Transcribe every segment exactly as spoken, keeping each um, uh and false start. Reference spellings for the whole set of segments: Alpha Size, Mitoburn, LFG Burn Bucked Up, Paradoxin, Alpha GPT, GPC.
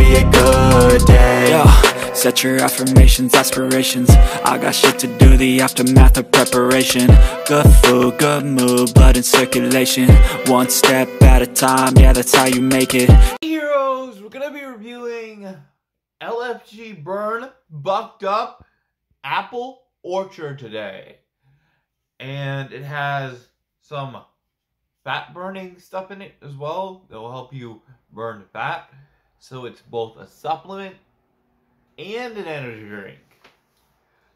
be a good day. Yo, set your affirmations, aspirations. I got shit to do, the aftermath of preparation. Good food, good mood, blood in circulation. One step at a time, yeah, that's how you make it. Hey heroes, we're gonna be reviewing L F G Burn Bucked Up Apple Orchard today. And it has some fat burning stuff in it as well that will help you burn fat. So it's both a supplement and an energy drink.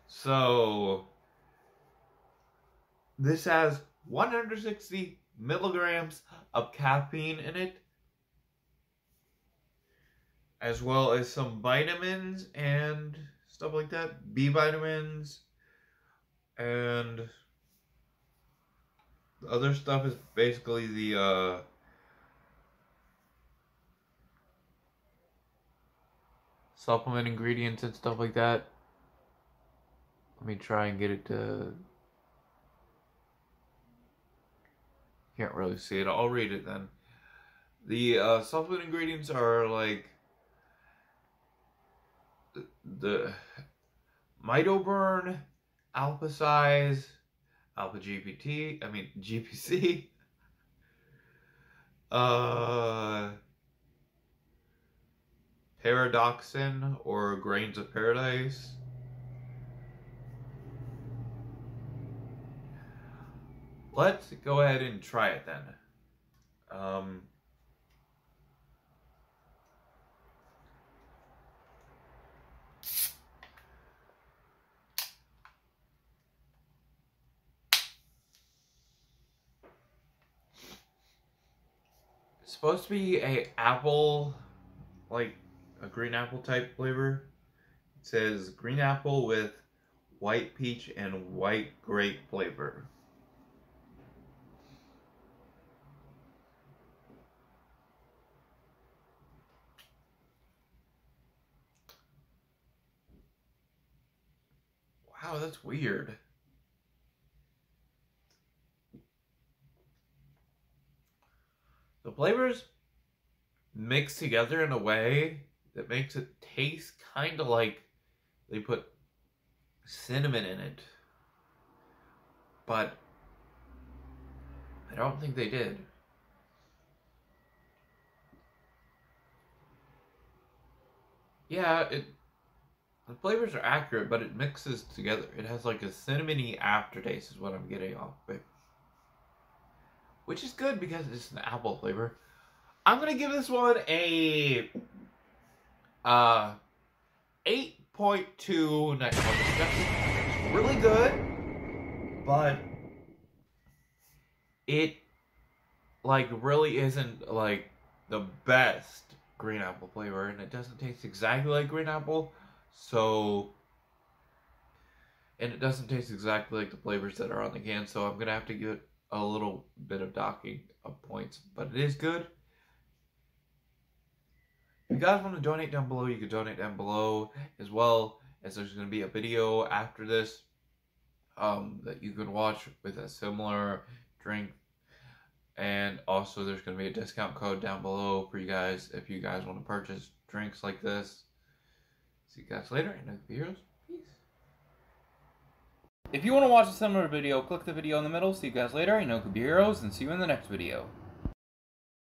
So this has one hundred sixty milligrams of caffeine in it, as well as some vitamins and stuff like that, B vitamins and the other stuff is basically the uh, supplement ingredients and stuff like that. Let me try and get it to... Can't really see it. I'll read it then. The uh, supplement ingredients are like the Mitoburn, Alpha Size, Alpha G P T, I mean G P C, uh, Paradoxin or Grains of Paradise, let's go ahead and try it then. Um, Supposed to be a apple, like a green apple type flavor. It says green apple with white peach and white grape flavor. Wow, that's weird. The flavors mix together in a way that makes it taste kind of like they put cinnamon in it, but I don't think they did. Yeah, it the flavors are accurate, but it mixes together. It has like a cinnamony aftertaste is what I'm getting off of it. Which is good because it's an apple flavor. I'm going to give this one a uh, eight point two Nightfall Discussion. It's really good, but it like really isn't like the best green apple flavor, and it doesn't taste exactly like green apple, so... And it doesn't taste exactly like the flavors that are on the can, so I'm going to have to give it a little bit of docking of points, but it is good. If you guys want to donate down below, you can donate down below, as well as there's going to be a video after this um, that you can watch with a similar drink, and also there's going to be a discount code down below for you guys if you guys want to purchase drinks like this. See you guys later in other videos. If you want to watch a similar video, click the video in the middle. See you guys later. I know it could be heroes, and see you in the next video.